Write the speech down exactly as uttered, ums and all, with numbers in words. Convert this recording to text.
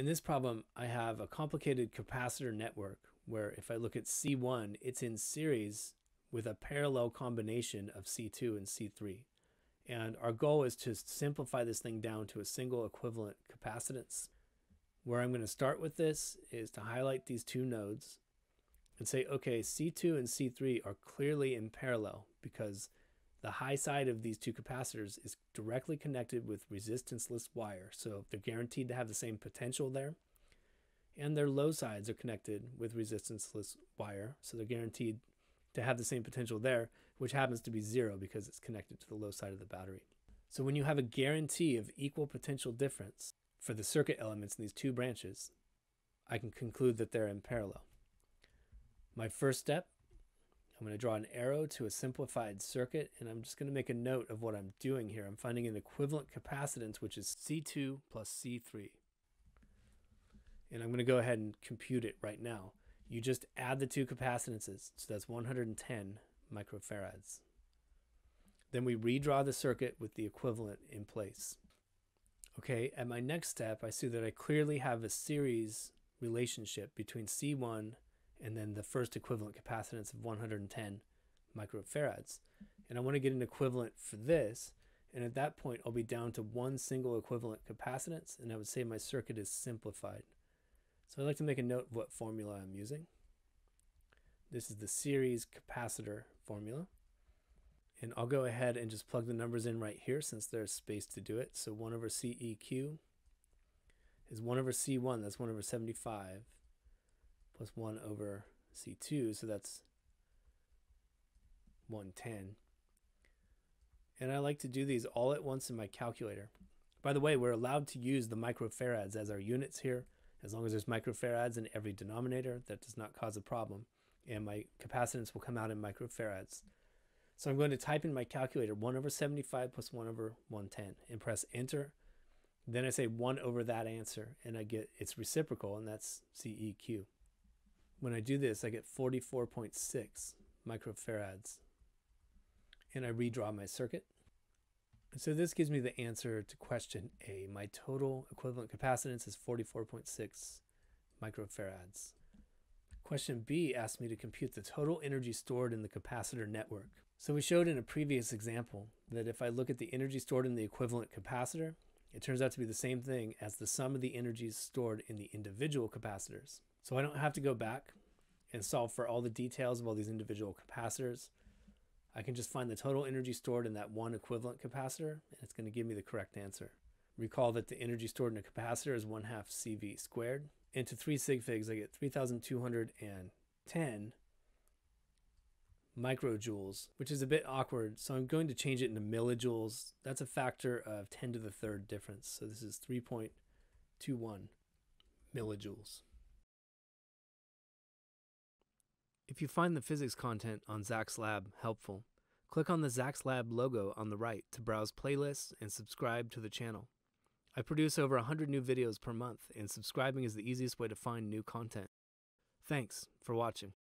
in this problem, I have a complicated capacitor network where if I look at C one, it's in series with a parallel combination of C two and C three. And our goal is to simplify this thing down to a single equivalent capacitance. Where I'm going to start with this is to highlight these two nodes and say, okay, C two and C three are clearly in parallel because the high side of these two capacitors is directly connected with resistanceless wire. So they're guaranteed to have the same potential there. And their low sides are connected with resistanceless wire. So they're guaranteed to have the same potential there, which happens to be zero because it's connected to the low side of the battery. So when you have a guarantee of equal potential difference for the circuit elements in these two branches, I can conclude that they're in parallel. My first step, I'm going to draw an arrow to a simplified circuit, and I'm just going to make a note of what I'm doing here. I'm finding an equivalent capacitance, which is C two plus C three. And I'm going to go ahead and compute it right now. You just add the two capacitances, so that's one hundred ten microfarads. Then we redraw the circuit with the equivalent in place. Okay, at my next step, I see that I clearly have a series relationship between C one and then the first equivalent capacitance of one hundred ten microfarads. And I want to get an equivalent for this, and at that point, I'll be down to one single equivalent capacitance, and I would say my circuit is simplified. So I'd like to make a note of what formula I'm using. This is the series capacitor formula. And I'll go ahead and just plug the numbers in right here since there's space to do it. So one over C E Q is one over C one, that's one over seventy-five, plus one over C two, so that's one hundred ten. And I like to do these all at once in my calculator. By the way, we're allowed to use the microfarads as our units here. As long as there's microfarads in every denominator, that does not cause a problem. And my capacitance will come out in microfarads. So I'm going to type in my calculator one over seventy-five plus one over one hundred ten and press enter. Then I say one over that answer and I get its reciprocal, and that's C E Q. When I do this, I get forty-four point six microfarads. And I redraw my circuit. And so this gives me the answer to question A. My total equivalent capacitance is forty-four point six microfarads. Question B asks me to compute the total energy stored in the capacitor network. So we showed in a previous example that if I look at the energy stored in the equivalent capacitor, it turns out to be the same thing as the sum of the energies stored in the individual capacitors. So I don't have to go back and solve for all the details of all these individual capacitors. I can just find the total energy stored in that one equivalent capacitor, and it's going to give me the correct answer. Recall that the energy stored in a capacitor is one half C V squared. Into three sig figs, I get three thousand two hundred ten microjoules, which is a bit awkward, so I'm going to change it into millijoules. That's a factor of ten to the third difference, so this is three point two one millijoules. If you find the physics content on Zak's Lab helpful, click on the Zak's Lab logo on the right to browse playlists and subscribe to the channel. I produce over one hundred new videos per month, and subscribing is the easiest way to find new content. Thanks for watching.